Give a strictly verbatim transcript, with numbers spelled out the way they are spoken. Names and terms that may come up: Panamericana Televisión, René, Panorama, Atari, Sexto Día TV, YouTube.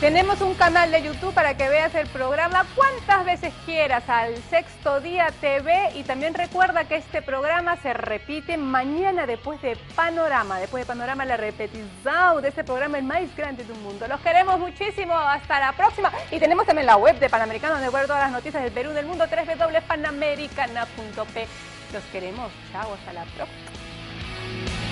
Tenemos un canal de YouTube para que veas el programa cuantas veces quieras, al Sexto Día T V. Y también recuerda que este programa se repite mañana después de Panorama. Después de Panorama, la repetición de este programa, el más grande del mundo. Los queremos muchísimo. Hasta la próxima. Y tenemos también la web de Panamericana, donde guardo todas las noticias del Perú, del mundo, doble u doble u doble u punto panamericana punto pe. Los queremos. Chao, hasta la próxima.